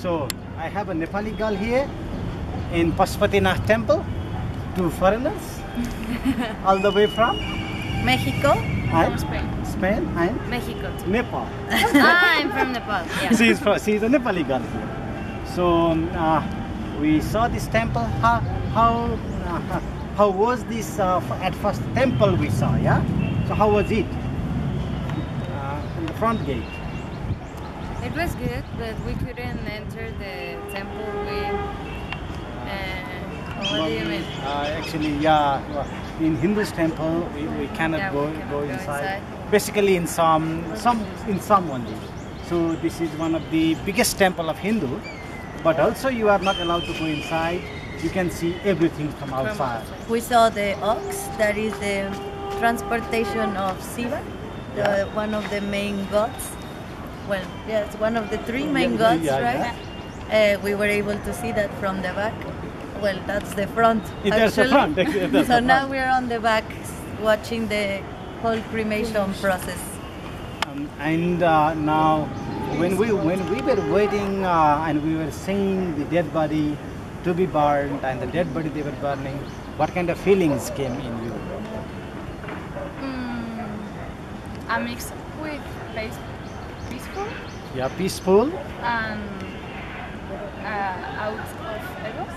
So I have a Nepali girl here in Pashupatinath temple. Two foreigners, all the way from Mexico. I'm from Spain. Spain and Mexico. Too. Nepal. I'm from Nepal. Yeah. She's a Nepali girl here. So we saw this temple. How was this at first temple we saw? Yeah. So how was it? From the front gate. It was good, but we couldn't enter the temple. What do you mean? Actually, yeah. In Hindu's temple, we cannot go inside. Basically, in some only. So this is one of the biggest temple of Hindu, but also you are not allowed to go inside. You can see everything from outside. We saw the ox. That is the transportation of Shiva, one of the main gods. Well, yes, one of the three main gods, right? Yeah. We were able to see that from the back. Well, that's the front. That's the front. So now we're on the back, watching the whole cremation process. And now, when we were waiting and we were seeing the dead body to be burned and the dead body they were burning, what kind of feelings came in you? A mix with peaceful. Yeah, peaceful. And out of egos.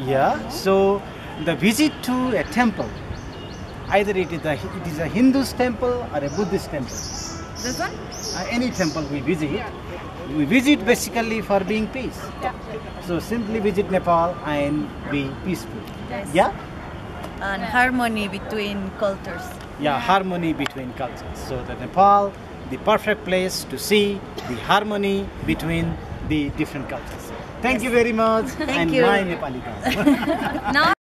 Yeah. So the visit to a temple, either it is a Hindu's temple or a Buddhist temple. This one? Any temple we visit, we visit basically for being peace. Yeah. So simply visit Nepal and be peaceful. Yes. Yeah. And harmony between cultures. Yeah, harmony between cultures. So the Nepal. The perfect place to see the harmony between the different cultures. Thank you very much. Thank you. And my Nepali girl.